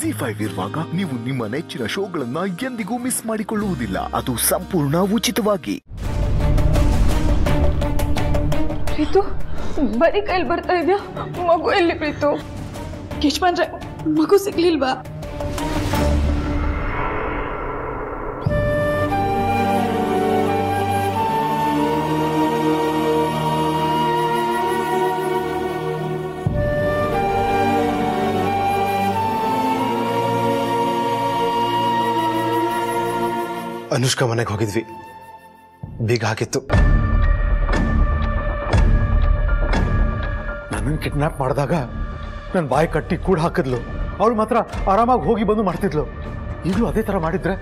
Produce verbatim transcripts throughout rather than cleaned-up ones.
G five ಇರುವಾಗ ನೀವು ನಿಮ್ಮ ನೆಚ್ಚಿನ ಶೋಗಳನ್ನ ಎಂದಿಗೂ ಮಿಸ್ ಮಾಡಿಕೊಳ್ಳುವುದಿಲ್ಲ. ಅದು ಸಂಪೂರ್ಣ ಉಚಿತವಾಗಿ. ಪ್ರೀತು ಬರೀ ಕೈಯಲ್ಲಿ ಬರ್ತಾ ಇದೆಯಾ? ಮಗು ಎಲ್ಲಿ ಪ್ರೀತು? ಕಿಶ್ ಬಂದ್ರೆ ಮಗು ಸಿಗ್ಲಿಲ್ವಾ? ಅನುಷ್ಕಾ ಮನೆಗೆ ಹೋಗಿದ್ವಿ, ಬೀಗ ಹಾಕಿತ್ತು. ನನ್ನನ್ನು ಕಿಡ್ನಾಪ್ ಮಾಡಿದಾಗ ನನ್ನ ಬಾಯಿ ಕಟ್ಟಿ ಕೂಡ ಹಾಕಿದ್ಲು. ಅವಳು ಮಾತ್ರ ಆರಾಮಾಗಿ ಹೋಗಿ ಬಂದು ಮಾಡ್ತಿದ್ಲು. ಈಗಲೂ ಅದೇ ಥರ ಮಾಡಿದ್ರೆ?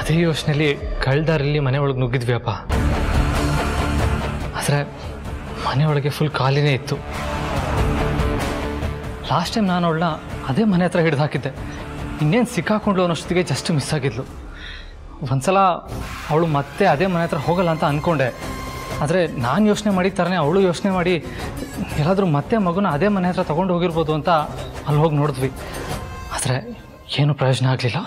ಅದೇ ಯೋಚನೆಯಲ್ಲಿ ಕಳ್ದಾರಲ್ಲಿ ಮನೆ ಒಳಗೆ ನುಗ್ಗಿದ್ವಿ ಅಪ್ಪ. ಆದರೆ ಮನೆಯೊಳಗೆ ಫುಲ್ ಖಾಲಿನೇ ಇತ್ತು. ಲಾಸ್ಟ್ ಟೈಮ್ ನಾನು ಅವಳನ್ನ ಅದೇ ಮನೆ ಹತ್ರ ಹಿಡಿದು ಹಾಕಿದ್ದೆ. ಇನ್ನೇನು ಸಿಕ್ಕಾಕೊಂಡ್ಲು ಅನ್ನೋಷ್ಟೊತ್ತಿಗೆ ಜಸ್ಟ್ ಮಿಸ್ ಆಗಿದ್ಲು. ಒಂದ್ಸಲ ಅವಳು ಮತ್ತೆ ಅದೇ ಮನೆ ಹತ್ರ ಹೋಗಲ್ಲ ಅಂತ ಅಂದ್ಕೊಂಡೆ. ಆದರೆ ನಾನು ಯೋಚನೆ ಮಾಡಿದ ಥರನೇ ಅವಳು ಯೋಚನೆ ಮಾಡಿ ಎಲ್ಲಾದರೂ ಮತ್ತೆ ಮಗುನ ಅದೇ ಮನೆ ಹತ್ರ ತೊಗೊಂಡು ಹೋಗಿರ್ಬೋದು ಅಂತ ಅಲ್ಲಿ ಹೋಗಿ ನೋಡಿದ್ವಿ. ಆದರೆ ಏನೂ ಪ್ರಯೋಜನ ಆಗಲಿಲ್ಲ.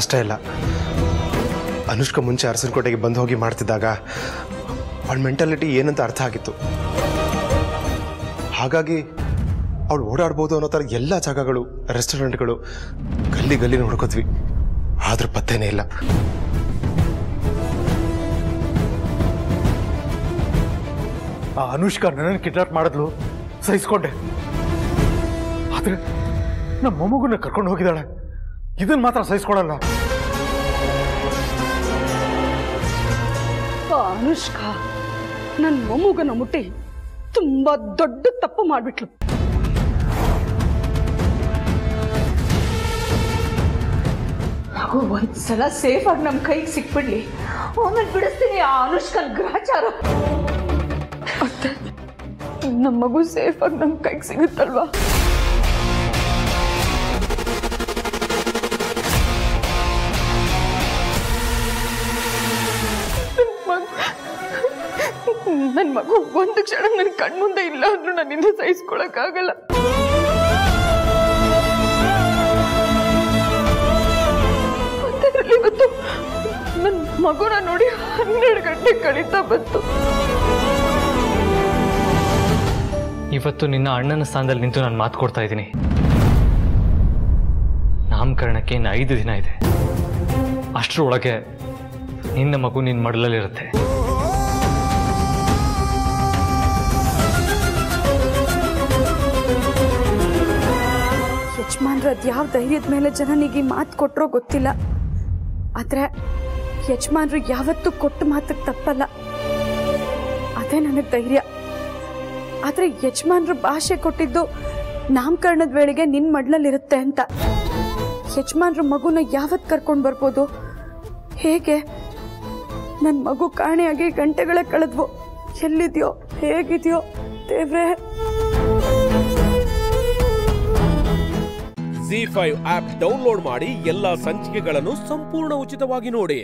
ಅಷ್ಟೇ ಇಲ್ಲ, ಅನುಷ್ಕಾ ಮುಂಚೆ ಅರಸನಕೋಟೆಗೆ ಬಂದು ಹೋಗಿ ಮಾಡ್ತಿದ್ದಾಗ ಅವಳ ಮೆಂಟಾಲಿಟಿ ಏನಂತ ಅರ್ಥ ಆಗಿತ್ತು. ಹಾಗಾಗಿ ಅವಳು ಓಡಾಡ್ಬೋದು ಅನ್ನೋ ಥರ ಎಲ್ಲ ಜಾಗಗಳು, ರೆಸ್ಟೋರೆಂಟ್ಗಳು ಗಲ್ಲಿ ಗಲ್ಲಿ ನೋಡ್ಕೋದ್ವಿ. ಆದರೂ ಪತ್ತೇನೇ ಇಲ್ಲ. ಆ ಅನುಷ್ಕಾ ನನ್ನನ್ನು ಕಿಡ್ನಾಪ್ ಮಾಡಿದ್ಲು, ಸಹಿಸ್ಕೊಂಡೆ. ಆದರೆ ನಮ್ಮ ಮೊಮ್ಮಗನ್ನ ಕರ್ಕೊಂಡು ಹೋಗಿದ್ದಾಳೆ, ಇದನ್ನು ಮಾತ್ರ ಸಹಿಸ್ಕೊಳಲ್ಲ. ಅನುಷ್ಕಾ ನನ್ನ ಮೊಮ್ಮಗನ ಮುಟ್ಟಿ ತುಂಬಾ ದೊಡ್ಡ ತಪ್ಪು ಮಾಡಿಬಿಟ್ಲು. ಒಂದ್ಸಲ ಸೇಫ್ ಆಗಿ ನಮ್ಮ ಕೈಗೆ ಸಿಕ್ಬಿಡ್ಲಿ, ಆಮೇಲೆ ಬಿಡಿಸ್ತೀನಿ ಆ ಅನುಷ್ಕಾ ಗ್ರಹಚಾರ. ನಮ್ಮ ಮಗು ಸೇಫ್ ಆಗಿ ನಮ್ಮ ಕೈಗೆ ಸಿಗುತ್ತಲ್ವಾ? ನನ್ನ ಮಗು ಒಂದು ಕ್ಷಣ ನನ್ನ ಕಣ್ಮುಂದೆ ಇಲ್ಲ ಅಂದ್ರೂ ನನ್ನಿಂದ ಸಹಿಸ್ಕೊಳಕ್ಕಾಗಲ್ಲ. ಇವತ್ತು ನನ್ನ ಮಗುನ ನೋಡಿ ಹನ್ನೆರಡು ಗಂಟೆ ಕಳೀತಾ ಬಂತು. ಇವತ್ತು ನಿನ್ನ ಅಣ್ಣನ ಸ್ಥಾನದಲ್ಲಿ ನಿಂತು ನಾನು ಮಾತು ಕೊಡ್ತಾ ಇದ್ದೀನಿ. ನಾಮಕರಣಕ್ಕೆ ಇನ್ನು ಐದು ದಿನ ಇದೆ. ಅಷ್ಟರೊಳಗೆ ನಿನ್ನ ಮಗು ನಿನ್ನ ಮಡಲಲ್ಲಿರುತ್ತೆ. ಯಜಮಾನ್ರ ಯಾವ ಧೈರ್ಯದ ಮೇಲೆ ಜನನಿಗೆ ಮಾತು ಕೊಟ್ಟರೋ ಗೊತ್ತಿಲ್ಲ, ಆದರೆ ಯಜಮಾನ್ರು ಯಾವತ್ತೂ ಕೊಟ್ಟು ಮಾತಕ್ಕೆ ತಪ್ಪಲ್ಲ, ಅದೇ ನನಗೆ ಧೈರ್ಯ. ಆದರೆ ಯಜಮಾನ್ರು ಭಾಷೆ ಕೊಟ್ಟಿದ್ದು ನಾಮಕರಣದ ವೇಳೆಗೆ ನಿನ್ನ ಮಡ್ಲಲ್ಲಿರುತ್ತೆ ಅಂತ. ಯಜಮಾನ್ರು ಮಗುನ ಯಾವತ್ತು ಕರ್ಕೊಂಡು ಬರ್ಬೋದು? ಹೇಗೆ? ನನ್ನ ಮಗು ಕಾಣೆಯಾಗಿ ಗಂಟೆಗಳೇ ಕಳೆದ್ವು. ಎಲ್ಲಿದೆಯೋ, ಹೇಗಿದೆಯೋ ದೇವ್ರೇ. ಜಿ ಫೈವ್ ಆಪ್ ಡೌನ್ಲೋಡ್ ಮಾಡಿ ಎಲ್ಲಾ ಸಂಚಿಕೆಗಳನ್ನು ಸಂಪೂರ್ಣ ಉಚಿತವಾಗಿ ನೋಡಿ.